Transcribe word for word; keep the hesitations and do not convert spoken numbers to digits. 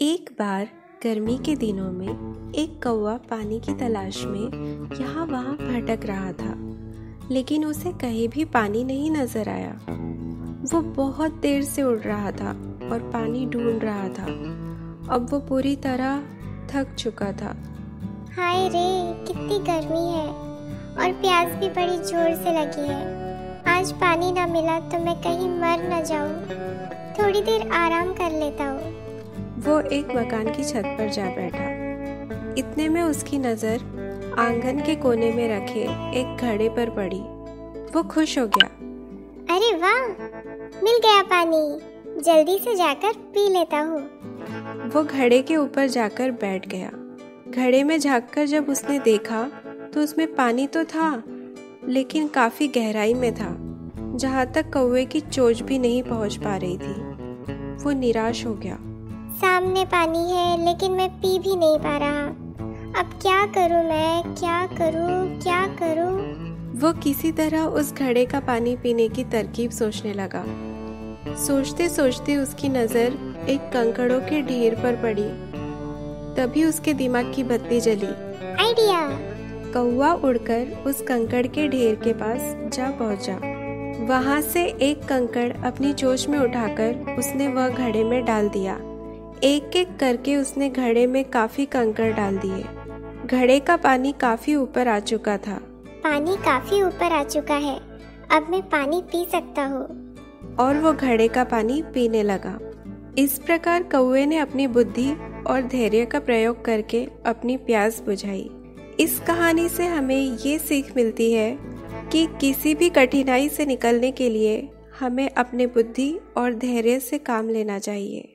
एक बार गर्मी के दिनों में एक कौवा पानी की तलाश में यहाँ वहाँ भटक रहा था, लेकिन उसे कहीं भी पानी नहीं नजर आया। वो बहुत देर से उड़ रहा था और पानी ढूंढ रहा था। अब वो पूरी तरह थक चुका था। हाय रे, कितनी गर्मी है और प्यास भी बड़ी जोर से लगी है। आज पानी ना मिला तो मैं कहीं मर न जाऊँ, थोड़ी देर आराम कर लेता हूँ। वो एक मकान की छत पर जा बैठा। इतने में उसकी नज़र आंगन के कोने में रखे एक घड़े पर पड़ी। वो खुश हो गया। अरे वाह, मिल गया पानी, जल्दी से जाकर पी लेता हूँ। वो घड़े के ऊपर जाकर बैठ गया। घड़े में झांककर जब उसने देखा तो उसमें पानी तो था, लेकिन काफी गहराई में था, जहाँ तक कौवे की चोंच भी नहीं पहुँच पा रही थी। वो निराश हो गया। सामने पानी है लेकिन मैं पी भी नहीं पा रहा। अब क्या करूं मैं, क्या करूं क्या करूं? वो किसी तरह उस घड़े का पानी पीने की तरकीब सोचने लगा। सोचते सोचते उसकी नज़र एक कंकड़ों के ढेर पर पड़ी। तभी उसके दिमाग की बत्ती जली। आइडिया! कौवा उड़कर उस कंकड़ के ढेर के पास जा पहुंचा। वहां से एक कंकड़ अपनी चोंच में उठाकर उसने वह घड़े में डाल दिया। एक एक करके उसने घड़े में काफी कंकड़ डाल दिए। घड़े का पानी काफी ऊपर आ चुका था। पानी काफी ऊपर आ चुका है, अब मैं पानी पी सकता हूँ। और वो घड़े का पानी पीने लगा। इस प्रकार कौवे ने अपनी बुद्धि और धैर्य का प्रयोग करके अपनी प्यास बुझाई। इस कहानी से हमें ये सीख मिलती है कि किसी भी कठिनाई से निकलने के लिए हमें अपने बुद्धि और धैर्य से काम लेना चाहिए।